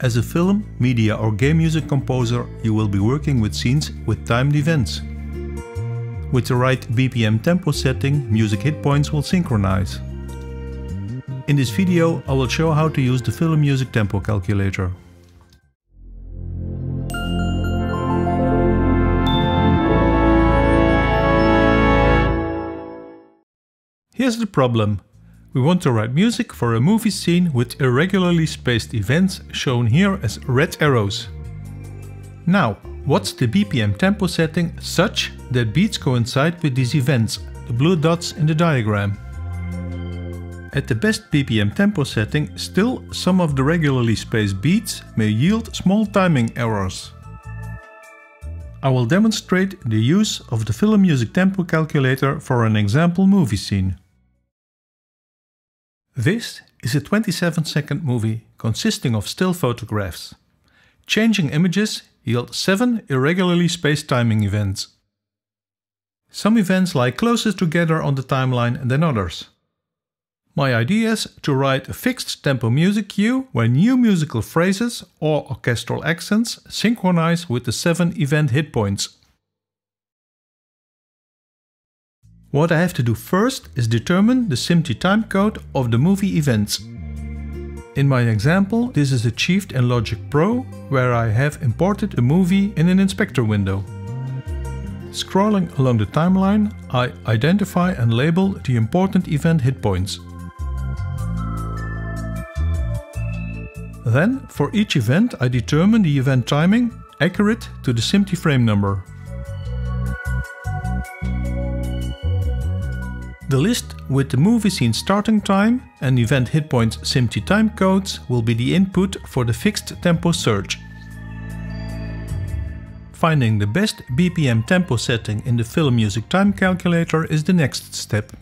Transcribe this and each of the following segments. As a film, media or game music composer, you will be working with scenes with timed events. With the right BPM tempo setting, music hit points will synchronize. In this video, I will show how to use the film music tempo calculator. Here's the problem. We want to write music for a movie scene with irregularly spaced events shown here as red arrows. Now, what's the BPM tempo setting such that beats coincide with these events, the blue dots in the diagram? At the best BPM tempo setting, still some of the regularly spaced beats may yield small timing errors. I will demonstrate the use of the film music tempo calculator for an example movie scene. This is a 27-second movie consisting of still photographs. Changing images yield 7 irregularly spaced timing events. Some events lie closer together on the timeline than others. My idea is to write a fixed tempo music cue where new musical phrases or orchestral accents synchronize with the 7 event hit points. What I have to do first is determine the SMPTE timecode of the movie events. In my example, this is achieved in Logic Pro, where I have imported the movie in an inspector window. Scrolling along the timeline, I identify and label the important event hit points. Then, for each event, I determine the event timing, accurate to the SMPTE frame number. The list with the movie scene starting time and event hit points SMPTE time codes will be the input for the fixed tempo search. Finding the best BPM tempo setting in the film music time calculator is the next step.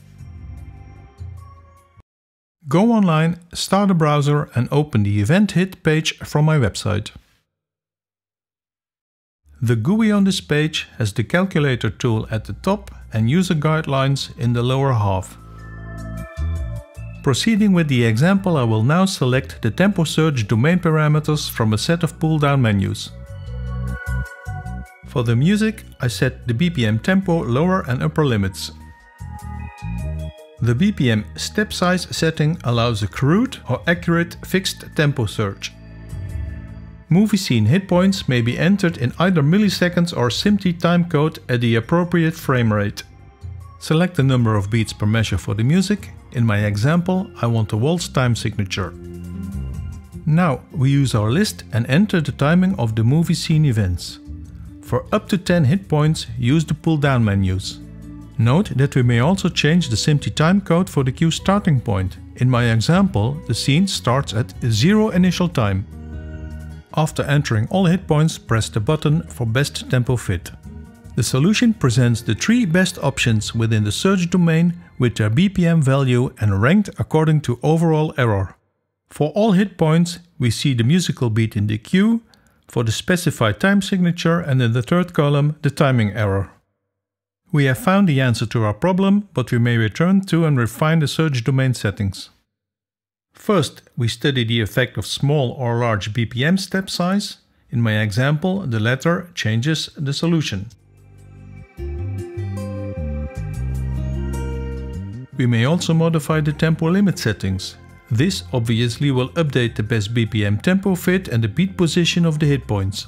Go online, start a browser and open the event hit page from my website. The GUI on this page has the calculator tool at the top and user guidelines in the lower half. Proceeding with the example, I will now select the tempo search domain parameters from a set of pull-down menus. For the music, I set the BPM tempo lower and upper limits. The BPM step size setting allows a crude or accurate fixed tempo search. Movie scene hit points may be entered in either milliseconds or SMPTE timecode at the appropriate frame rate. Select the number of beats per measure for the music. In my example, I want the waltz time signature. Now we use our list and enter the timing of the movie scene events. For up to 10 hit points, use the pull-down menus. Note that we may also change the SMPTE timecode for the cue starting point. In my example, the scene starts at 0 initial time. After entering all hit points, press the button for best tempo fit. The solution presents the 3 best options within the search domain with their BPM value and ranked according to overall error. For all hit points, we see the musical beat in the cue, for the specified time signature and in the third column, the timing error. We have found the answer to our problem, but we may return to and refine the search domain settings. First, we study the effect of small or large BPM step size. In my example, the latter changes the solution. We may also modify the tempo limit settings. This obviously will update the best BPM tempo fit and the beat position of the hit points.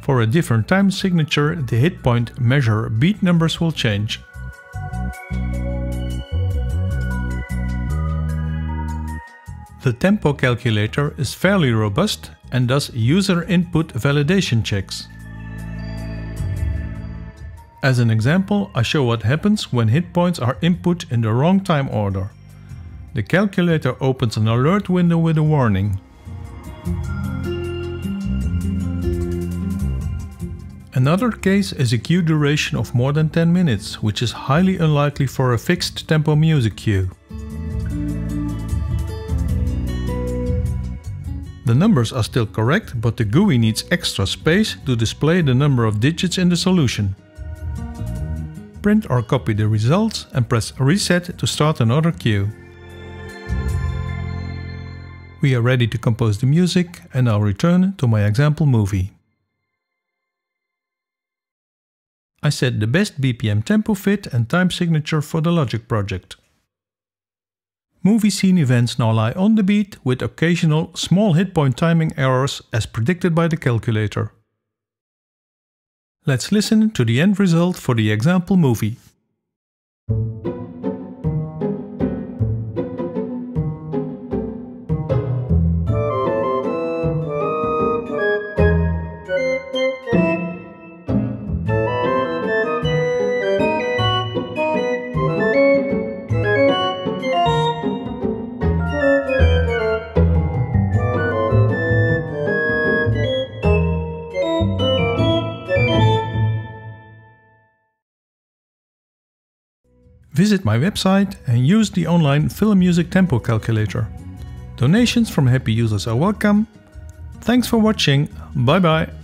For a different time signature, the hit point, measure, beat numbers will change. The tempo calculator is fairly robust and does user input validation checks. As an example, I show what happens when hit points are input in the wrong time order. The calculator opens an alert window with a warning. Another case is a cue duration of more than 10 minutes, which is highly unlikely for a fixed tempo music cue. The numbers are still correct, but the GUI needs extra space to display the number of digits in the solution. Print or copy the results and press reset to start another cue. We are ready to compose the music, and I'll return to my example movie. I set the best BPM tempo fit and time signature for the Logic project. Movie scene events now lie on the beat with occasional small hit point timing errors as predicted by the calculator. Let's listen to the end result for the example movie. Visit my website and use the online film music tempo calculator. Donations from happy users are welcome. Thanks for watching. Bye bye.